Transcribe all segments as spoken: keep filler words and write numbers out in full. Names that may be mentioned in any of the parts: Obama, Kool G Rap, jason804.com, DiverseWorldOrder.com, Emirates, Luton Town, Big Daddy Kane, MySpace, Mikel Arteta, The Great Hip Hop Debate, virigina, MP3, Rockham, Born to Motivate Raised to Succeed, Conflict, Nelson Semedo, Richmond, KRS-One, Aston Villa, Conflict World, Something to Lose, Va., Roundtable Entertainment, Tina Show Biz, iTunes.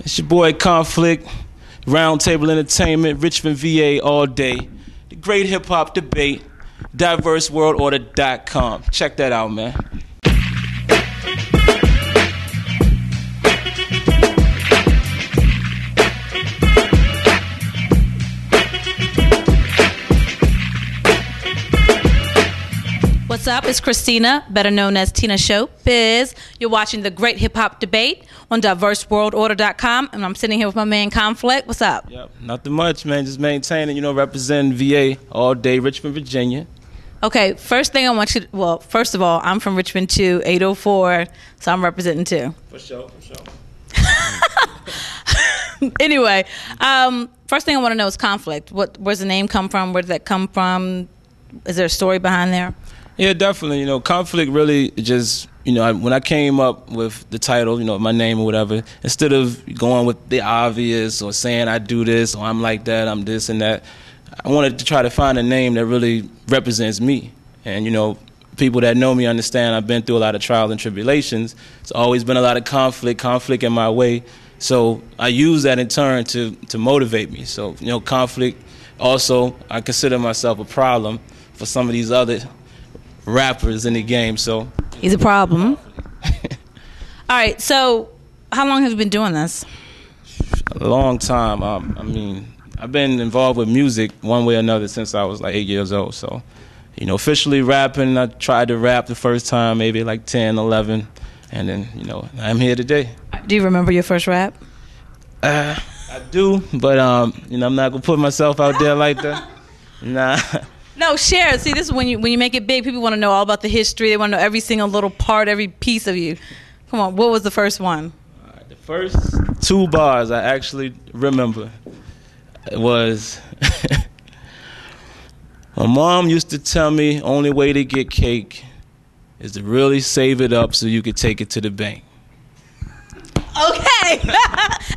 It's your boy Conflict, Roundtable Entertainment, Richmond, V A all day. The Great Hip Hop Debate, Diverse World Order dot com. Check that out, man. What's up? It's Christina, better known as Tina Show Biz. You're watching The Great Hip Hop Debate on Diverse World Order dot com, and I'm sitting here with my man Conflict. What's up? Yep, nothing much, man. Just maintaining, you know, representing V A all day, Richmond, Virginia. Okay, first thing I want you to, well, first of all, I'm from Richmond too, eight oh four, so I'm representing too. For sure, for sure. Anyway, um, first thing I want to know is Conflict. What, where's the name come from? Where did that come from? Is there a story behind there? Yeah, definitely. You know, Conflict really just, you know, I, when I came up with the title, you know, my name or whatever, instead of going with the obvious or saying I do this or I'm like that, I'm this and that, I wanted to try to find a name that really represents me. And, you know, people that know me understand I've been through a lot of trials and tribulations. It's always been a lot of conflict, conflict in my way. So I use that in turn to, to motivate me. So, you know, Conflict, also, I consider myself a problem for some of these other rappers in the game, so he's a problem. All right, so how long have you been doing this? A long time. Um, I mean, I've been involved with music one way or another since I was like eight years old. So, you know, officially rapping, I tried to rap the first time, maybe like ten, eleven, and then, you know, I'm here today. Do you remember your first rap? Uh, I do, but um, you know, I'm not gonna put myself out there like that. Nah. No, share. See, this is when you when you make it big, people want to know all about the history. They want to know every single little part, every piece of you. Come on, what was the first one? All right, the first two bars I actually remember was my mom used to tell me only way to get cake is to really save it up so you could take it to the bank. Okay.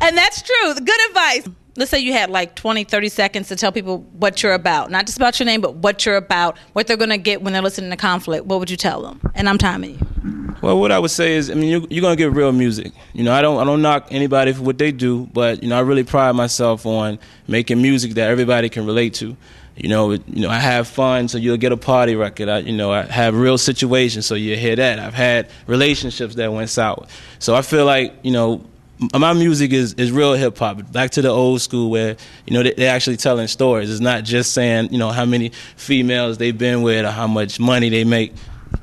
And that's true. Good advice. Let's say you had like twenty, thirty seconds to tell people what you're about. Not just about your name, but what you're about, what they're going to get when they're listening to Conflict. What would you tell them? And I'm timing you. Well, what I would say is, I mean, you, you're going to get real music. You know, I don't I don't knock anybody for what they do, but, you know, I really pride myself on making music that everybody can relate to. You know, it, you know, I have fun, so you'll get a party record. I, you know, I have real situations, so you'll hear that. I've had relationships that went sour. So I feel like, you know, my music is, is real hip-hop, back to the old school where, you know, they, they're actually telling stories. It's not just saying, you know, how many females they've been with or how much money they make.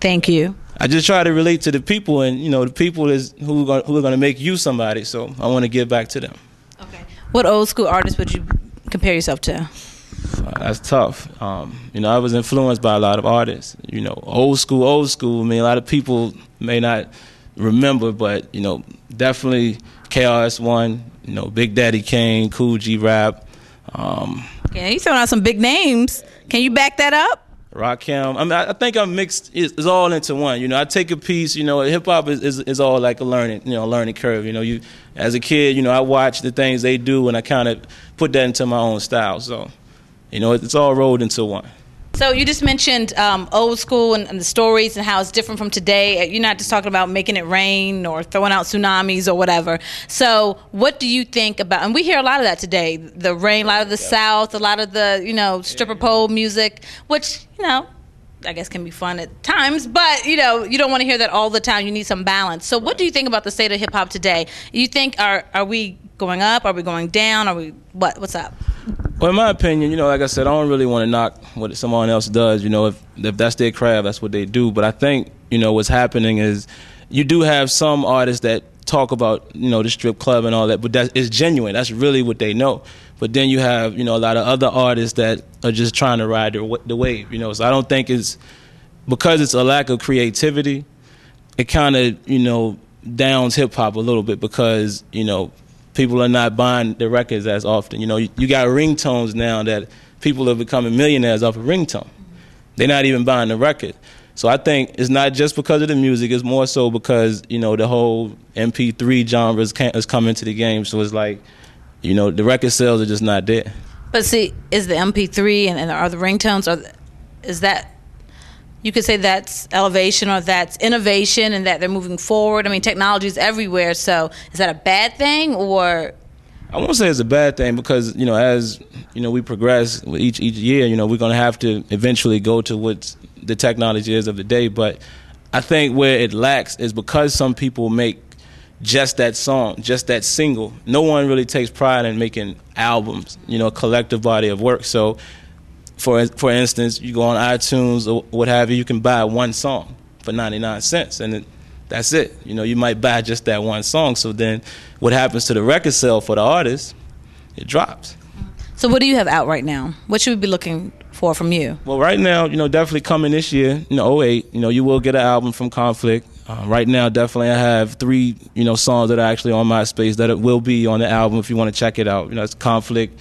Thank you. I just try to relate to the people, and, you know, the people is who, gonna, who are going to make you somebody, so I want to give back to them. Okay. What old school artist would you compare yourself to? That's tough. Um, you know, I was influenced by a lot of artists. You know, old school, old school. I mean, a lot of people may not remember, but, you know, definitely K R S One, you know, Big Daddy Kane, Kool G Rap. Um, yeah, you throwing out some big names. Can you back that up? Rockham. I mean, I think I'm mixed. It's all into one. You know, I take a piece. You know, hip hop is, is is all like a learning, you know, learning curve. You know, you as a kid, you know, I watch the things they do, and I kind of put that into my own style. So, you know, it's all rolled into one. So you just mentioned um, old school and, and the stories and how it's different from today. You're not just talking about making it rain or throwing out tsunamis or whatever. So what do you think about, and we hear a lot of that today, the rain, a lot of the South, a lot of the, you know, stripper pole music, which, you know, I guess can be fun at times, but, you know, you don't want to hear that all the time. You need some balance. So what do you think about the state of hip hop today? You think, are are we going up? Are we going down? Are we, what? What's up? Well, in my opinion, you know, like I said, I don't really want to knock what someone else does. You know, if, if that's their craft, that's what they do. But I think, you know, what's happening is you do have some artists that talk about, you know, the strip club and all that, but that is genuine. That's really what they know. But then you have, you know, a lot of other artists that are just trying to ride the, the wave, you know. So I don't think it's, because it's a lack of creativity, it kind of, you know, downs hip-hop a little bit because, you know, people are not buying the records as often. You know, you, you got ringtones now that people are becoming millionaires off of ringtone. They're not even buying the record. So I think it's not just because of the music. It's more so because, you know, the whole M P three genre is, is coming into the game. So it's like, you know, the record sales are just not there. But see, is the M P three and, and are the ringtones, are, is that you could say that's elevation or that's innovation and that they're moving forward. I mean, technology is everywhere. So is that a bad thing or? I won't say it's a bad thing because, you know, as, you know, we progress each each year, you know, we're going to have to eventually go to what the technology is of the day. But I think where it lacks is because some people make just that song, just that single. No one really takes pride in making albums, you know, a collective body of work. So, for for instance, you go on iTunes or what have you, you can buy one song for ninety-nine cents, and it, that's it. You know, you might buy just that one song. So then what happens to the record sale for the artist? It drops. So what do you have out right now? What should we be looking for from you? Well, right now, you know, definitely coming this year, you know, oh eight, you know, you will get an album from Conflict. Um, right now, definitely I have three, you know, songs that are actually on MySpace that it will be on the album if you want to check it out. You know, it's Conflict,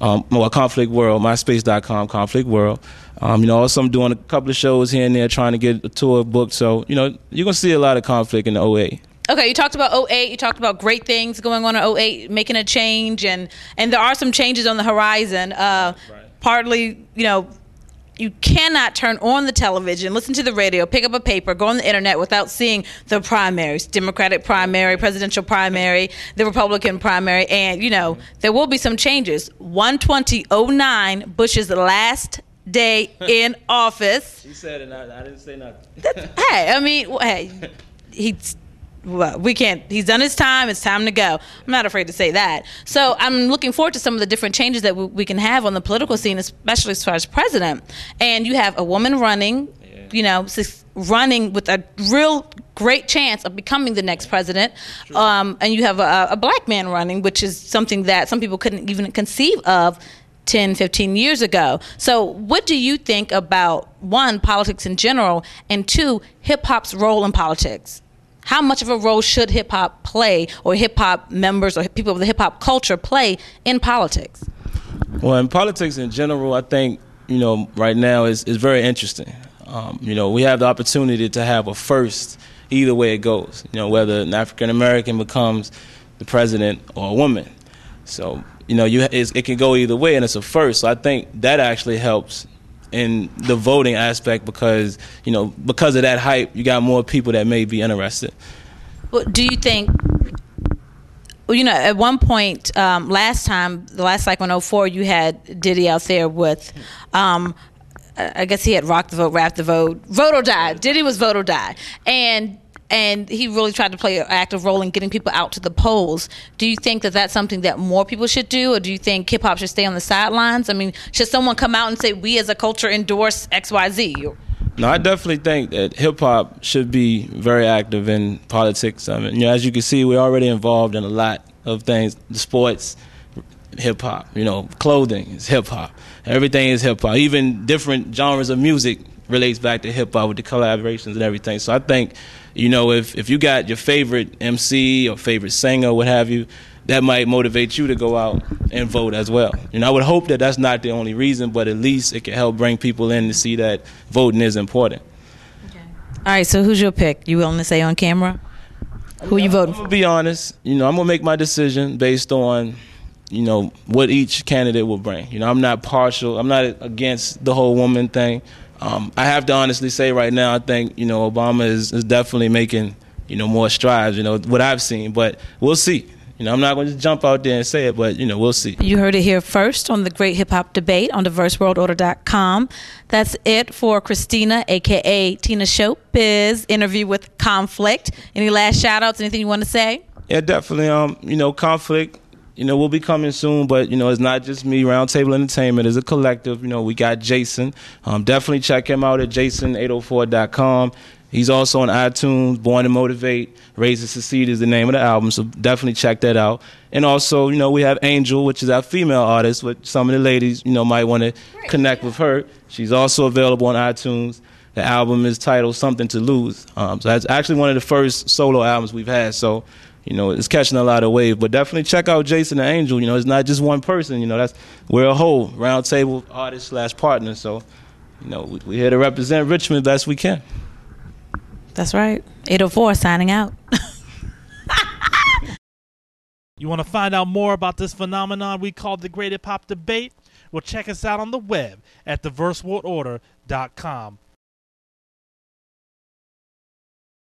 um, well, Conflict World, MySpace dot com, Conflict World. Um, you know, also I'm doing a couple of shows here and there trying to get a tour booked. So, you know, you're going to see a lot of Conflict in the oh eight. Okay, you talked about oh eight, you talked about great things going on in oh eight, making a change, and, and there are some changes on the horizon. Uh, right. Partly, you know, you cannot turn on the television, listen to the radio, pick up a paper, go on the internet without seeing the primaries, Democratic primary, presidential primary, the Republican primary, and, you know, there will be some changes. one twenty oh nine, Bush's last day in office. She said it, I, I didn't say nothing. That, hey, I mean, hey, he's... Well, we can't. He's done his time. It's time to go. I'm not afraid to say that. So I'm looking forward to some of the different changes that we, we can have on the political scene, especially as far as president. And you have a woman running, yeah. you know, running with a real great chance of becoming the next president. Um, and you have a, a black man running, which is something that some people couldn't even conceive of ten, fifteen years ago. So what do you think about, one, politics in general, and two, hip-hop's role in politics? How much of a role should hip-hop play, or hip-hop members or people of the hip-hop culture play in politics? Well, in politics in general, I think, you know, right now is, is very interesting. Um, you know, we have the opportunity to have a first either way it goes, you know, whether an African-American becomes the president or a woman. So, you know, you it's, it can go either way, and it's a first. So I think that actually helps in the voting aspect because, you know, because of that hype, you got more people that may be interested. Well, do you think, well, you know, at one point, um, last time, the last cycle in oh four, you had Diddy out there with, um, I guess he had Rock the Vote, Rap the Vote, Vote or Die. Diddy was Vote or Die. And and he really tried to play an active role in getting people out to the polls. Do you think that that's something that more people should do, or do you think hip-hop should stay on the sidelines? I mean, should someone come out and say, we as a culture endorse X Y Z? No, I definitely think that hip-hop should be very active in politics. I mean, you know, as you can see, we're already involved in a lot of things. The sports, hip-hop, you know, clothing is hip-hop. Everything is hip-hop. Even different genres of music relates back to hip-hop with the collaborations and everything. So I think, you know, if, if you got your favorite M C or favorite singer, what have you, that might motivate you to go out and vote as well. You know, I would hope that that's not the only reason, but at least it can help bring people in to see that voting is important. Okay. All right, so who's your pick? You willing to say on camera? Who I mean, are you voting I'm, for? I'm going to be honest. You know, I'm going to make my decision based on, you know, what each candidate will bring. You know, I'm not partial. I'm not against the whole woman thing. Um, I have to honestly say right now, I think, you know, Obama is, is definitely making, you know, more strides, you know, what I've seen. But we'll see. You know, I'm not going to just jump out there and say it, but, you know, we'll see. You heard it here first on The Great Hip Hop Debate on diverse world order dot com. That's it for Christina, a k a. Tina Show Biz, interview with Conflict. Any last shout-outs, anything you want to say? Yeah, definitely. Um, you know, Conflict, you know, we'll be coming soon, but, you know, it's not just me. Roundtable Entertainment is a collective. You know, we got Jason. Um, definitely check him out at jason eight oh four dot com. He's also on iTunes. Born to Motivate, Raised to Succeed is the name of the album, so definitely check that out. And also, you know, we have Angel, which is our female artist, which some of the ladies, you know, might want to connect with her. She's also available on iTunes. The album is titled Something to Lose. Um, so that's actually one of the first solo albums we've had, so... You know, it's catching a lot of wave, but definitely check out Jason the Angel. You know, it's not just one person. You know, that's we're a whole Roundtable artist slash partner. So, you know, we, we're here to represent Richmond best we can. That's right. eight oh four signing out. You want to find out more about this phenomenon we call the Great Hip Hop Debate? Well, check us out on the web at diverse world order dot com.